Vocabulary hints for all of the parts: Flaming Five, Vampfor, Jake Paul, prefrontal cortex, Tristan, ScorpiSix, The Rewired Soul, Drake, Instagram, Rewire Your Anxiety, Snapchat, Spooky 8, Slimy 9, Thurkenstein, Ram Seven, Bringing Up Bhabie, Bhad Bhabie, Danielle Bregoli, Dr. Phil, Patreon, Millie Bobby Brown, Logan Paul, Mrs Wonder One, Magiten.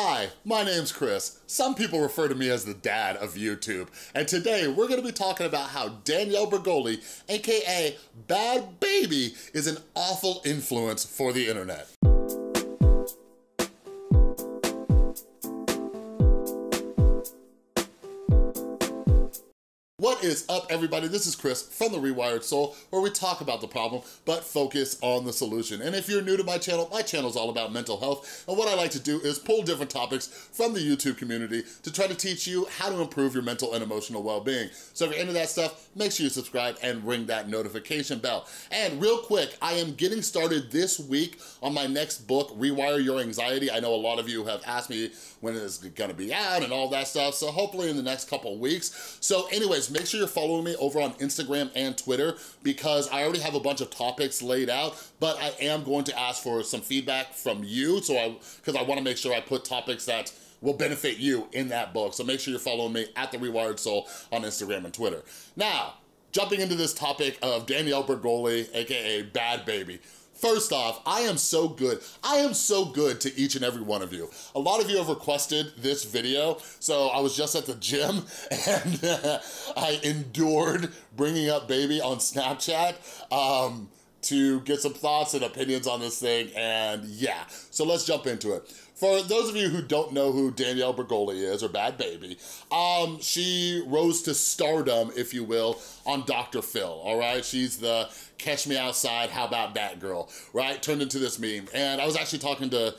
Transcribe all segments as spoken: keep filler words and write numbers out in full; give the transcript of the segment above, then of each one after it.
Hi, my name's Chris. Some people refer to me as the dad of YouTube, and today we're going to be talking about how Danielle Bregoli, aka Bhad Bhabie, is an awful influence for the internet. What is up, everybody? This is Chris from The Rewired Soul, where we talk about the problem, but focus on the solution. And if you're new to my channel, my channel's all about mental health, and what I like to do is pull different topics from the YouTube community to try to teach you how to improve your mental and emotional well-being. So if you're into that stuff, make sure you subscribe and ring that notification bell. And real quick, I am getting started this week on my next book, Rewire Your Anxiety. I know a lot of you have asked me when it's gonna be out and all that stuff, so hopefully in the next couple weeks. So anyways, make sure you're following me over on Instagram and Twitter because I already have a bunch of topics laid out, but I am going to ask for some feedback from you, so I, because I want to make sure I put topics that will benefit you in that book. So make sure you're following me at The Rewired Soul on Instagram and Twitter. Now, jumping into this topic of Danielle Bregoli, aka Bhad Bhabie. First off, I am so good. I am so good to each and every one of you. A lot of you have requested this video, so I was just at the gym and uh, I endured Bringing Up Bhabie on Snapchat um, to get some thoughts and opinions on this thing, and yeah, so let's jump into it. For those of you who don't know who Danielle Bregoli is, or Bhad Bhabie, um, she rose to stardom, if you will, on Doctor Phil, all right? She's the catch me outside, how about that girl, right? Turned into this meme. And I was actually talking to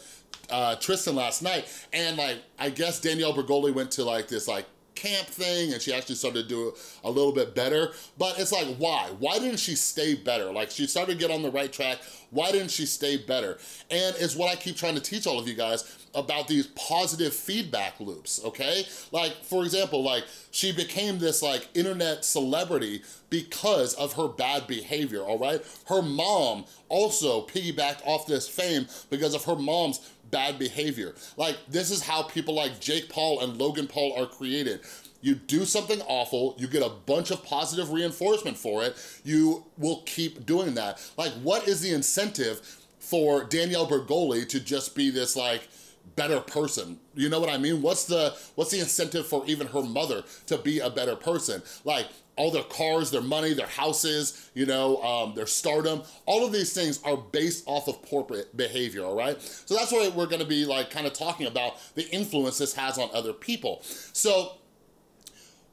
uh, Tristan last night, and like, I guess Danielle Bregoli went to like this like camp thing, and she actually started to do a little bit better, but it's like, why? Why didn't she stay better? Like, she started to get on the right track. Why didn't she stay better? And it's what I keep trying to teach all of you guys about these positive feedback loops, okay? Like, for example, like, she became this, like, internet celebrity because of her bad behavior, all right? Her mom also piggybacked off this fame because of her mom's bad behavior. Like, this is how people like Jake Paul and Logan Paul are created. You do something awful, you get a bunch of positive reinforcement for it, you will keep doing that. Like, what is the incentive for Danielle Bregoli to just be this, like, better person? You know what I mean? What's the, what's the incentive for even her mother to be a better person? Like, all their cars, their money, their houses, you know, um, their stardom, all of these things are based off of poor behavior, all right? So that's why we're gonna be like kind of talking about the influence this has on other people. So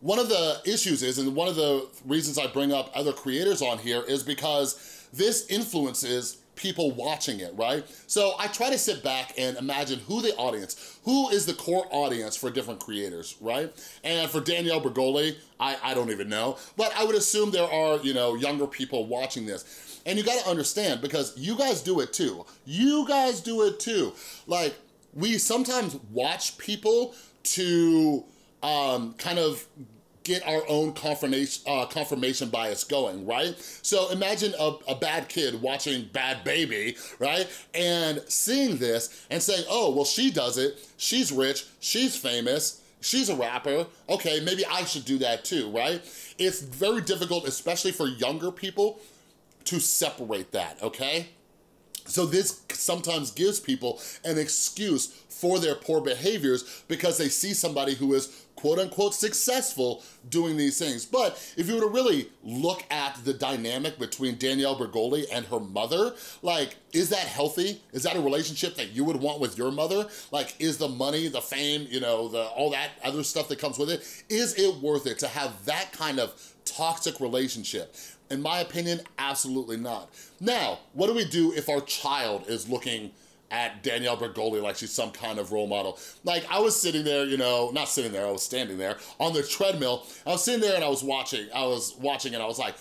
one of the issues is, and one of the reasons I bring up other creators on here is because this influences people watching it, right? So I try to sit back and imagine who the audience, who is the core audience for different creators, right? And for Danielle Bregoli, I, I don't even know, but I would assume there are, you know, younger people watching this. And you gotta understand, because you guys do it too. You guys do it too. Like, we sometimes watch people to um, kind of get our own confirmation, uh, confirmation bias going, right? So imagine a, a bad kid watching Bhad Bhabie, right? And seeing this and saying, oh, well, she does it. She's rich, she's famous, she's a rapper. Okay, maybe I should do that too, right? It's very difficult, especially for younger people, to separate that, okay? So this sometimes gives people an excuse for their poor behaviors because they see somebody who is quote unquote successful doing these things. But if you were to really look at the dynamic between Danielle Bregoli and her mother, like, is that healthy? Is that a relationship that you would want with your mother? Like, is the money, the fame, you know, the all that other stuff that comes with it, is it worth it to have that kind of toxic relationship? In my opinion, absolutely not. Now, what do we do if our child is looking at Danielle Bregoli like she's some kind of role model? Like, I was sitting there, you know, not sitting there, I was standing there on the treadmill. I was sitting there and I was watching, I was watching and I was like,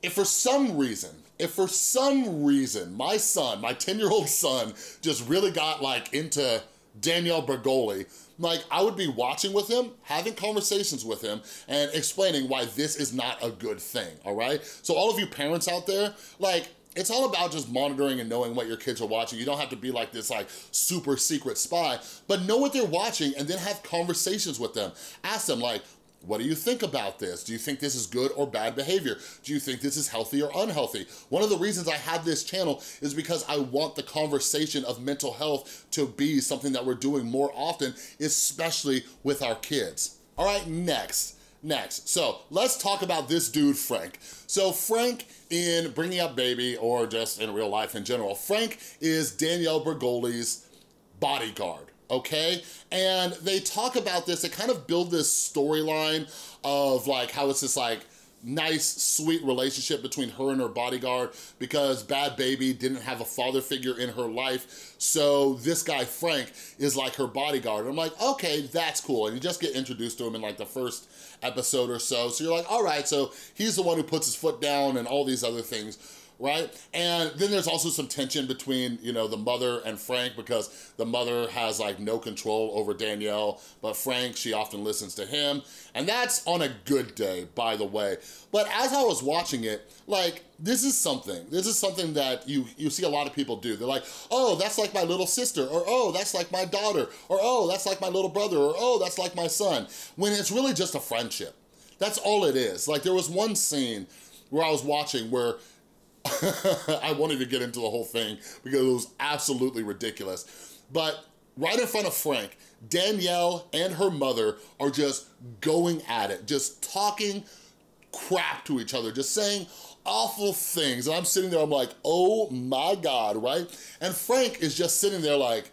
if for some reason, if for some reason my son, my ten year old son just really got like into Danielle Bregoli, like, I would be watching with him, having conversations with him, and explaining why this is not a good thing, all right? So all of you parents out there, like, it's all about just monitoring and knowing what your kids are watching. You don't have to be like this like super secret spy, but know what they're watching and then have conversations with them. Ask them like, What do you think about this? Do you think this is good or bad behavior? Do you think this is healthy or unhealthy? One of the reasons I have this channel is because I want the conversation of mental health to be something that we're doing more often, especially with our kids. All right, next. Next, so let's talk about this dude, Frank. So Frank in Bringing Up Bhabie, or just in real life in general, Frank is Danielle Bregoli's bodyguard, okay? And they talk about this, they kind of build this storyline of like how it's this like nice, sweet relationship between her and her bodyguard because Bhad Bhabie didn't have a father figure in her life, so this guy Frank is like her bodyguard. And I'm like, okay, that's cool. And you just get introduced to him in like the first episode or so, so you're like, all right, so he's the one who puts his foot down and all these other things, right? And then there's also some tension between, you know, the mother and Frank, because the mother has like no control over Danielle, but Frank, she often listens to him. And that's on a good day, by the way. But as I was watching it, like, this is something, this is something that you, you see a lot of people do. They're like, oh, that's like my little sister, or oh, that's like my daughter, or oh, that's like my little brother, or oh, that's like my son, when it's really just a friendship. That's all it is. Like, there was one scene where I was watching where I won't even get into the whole thing because it was absolutely ridiculous. But right in front of Frank, Danielle and her mother are just going at it, just talking crap to each other, just saying awful things. And I'm sitting there, I'm like, oh my God, right? And Frank is just sitting there like,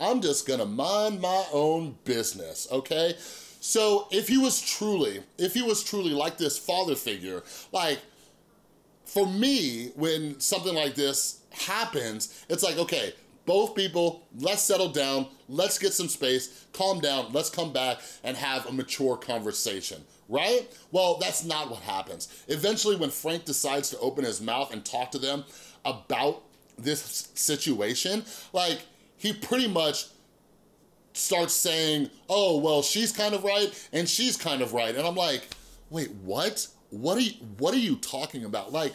I'm just gonna mind my own business, okay? So if he was truly, if he was truly like this father figure, like, for me, when something like this happens, it's like, okay, both people, let's settle down, let's get some space, calm down, let's come back and have a mature conversation, right? Well, that's not what happens. Eventually, when Frank decides to open his mouth and talk to them about this situation, like, he pretty much starts saying, oh, well, she's kind of right, and she's kind of right. And I'm like, wait, what? What are you, what are you talking about? Like,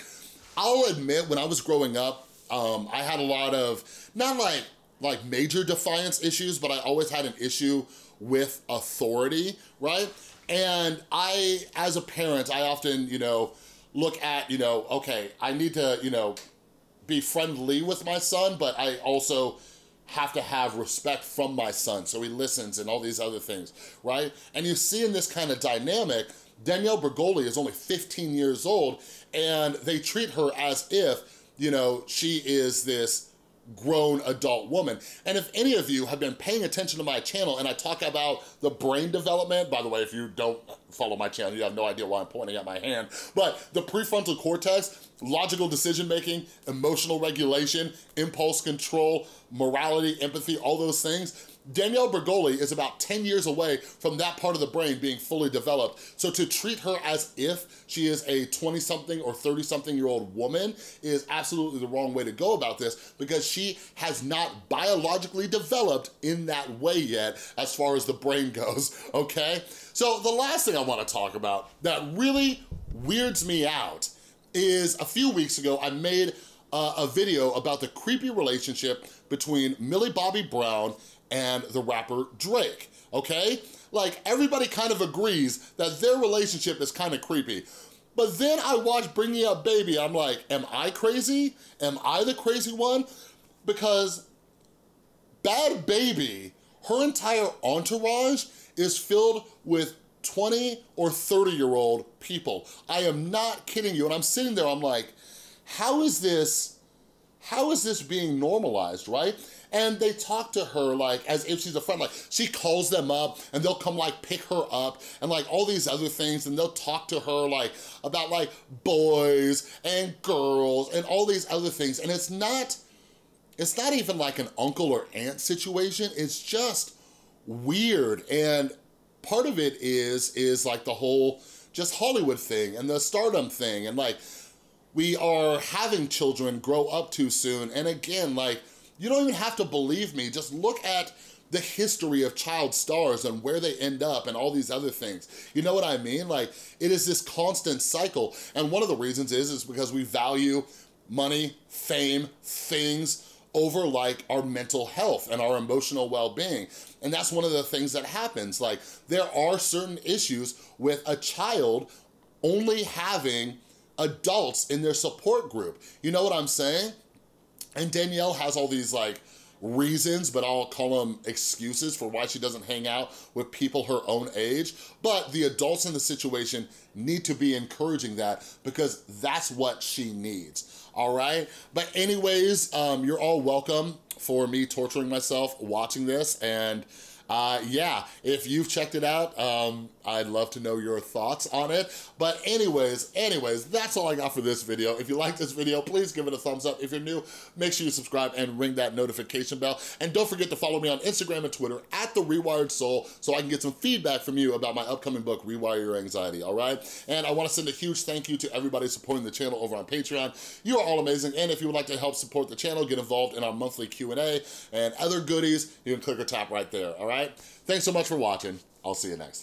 I'll admit, when I was growing up, um, I had a lot of, not like, like major defiance issues, but I always had an issue with authority, right? And I, as a parent, I often, you know, look at, you know, okay, I need to, you know, be friendly with my son, but I also have to have respect from my son, so he listens and all these other things, right? And you see in this kind of dynamic, Danielle Bregoli is only fifteen years old, and they treat her as if, you know, she is this grown adult woman. And if any of you have been paying attention to my channel, and I talk about the brain development, by the way, if you don't follow my channel, you have no idea why I'm pointing at my hand, but the prefrontal cortex, logical decision-making, emotional regulation, impulse control, morality, empathy, all those things, Danielle Bregoli is about ten years away from that part of the brain being fully developed. So to treat her as if she is a twenty-something or thirty-something year old woman is absolutely the wrong way to go about this, because she has not biologically developed in that way yet as far as the brain goes, okay? So the last thing I want to talk about that really weirds me out is, a few weeks ago I made uh, a video about the creepy relationship between Millie Bobby Brown and the rapper Drake, okay? Like, everybody kind of agrees that their relationship is kind of creepy. But then I watch Bringing Up Bhabie, I'm like, am I crazy? Am I the crazy one? Because Bhad Bhabie, her entire entourage is filled with twenty or thirty year old people. I am not kidding you. And I'm sitting there, I'm like, how is this, how is this being normalized, right? And they talk to her like as if she's a friend. Like, she calls them up and they'll come like pick her up and like all these other things, and they'll talk to her like about like boys and girls and all these other things. And it's not, it's not even like an uncle or aunt situation. It's just weird. And part of it is, is like the whole just Hollywood thing and the stardom thing. And like, we are having children grow up too soon. And again, like, you don't even have to believe me. Just look at the history of child stars and where they end up and all these other things. You know what I mean? Like, it is this constant cycle. And one of the reasons is, is because we value money, fame, things over like our mental health and our emotional well-being. And that's one of the things that happens. Like, there are certain issues with a child only having adults in their support group. You know what I'm saying? And Danielle has all these like reasons, but I'll call them excuses for why she doesn't hang out with people her own age. But the adults in the situation need to be encouraging that, because that's what she needs, all right? But anyways, um, you're all welcome for me torturing myself watching this. And uh, yeah, if you've checked it out, um, I'd love to know your thoughts on it. But anyways, anyways, that's all I got for this video. If you like this video, please give it a thumbs up. If you're new, make sure you subscribe and ring that notification bell. And don't forget to follow me on Instagram and Twitter at The Rewired Soul, so I can get some feedback from you about my upcoming book, Rewire Your Anxiety, all right? And I wanna send a huge thank you to everybody supporting the channel over on Patreon. You are all amazing. And if you would like to help support the channel, get involved in our monthly Q and A and other goodies, you can click or tap right there, all right? Thanks so much for watching. I'll see you next time.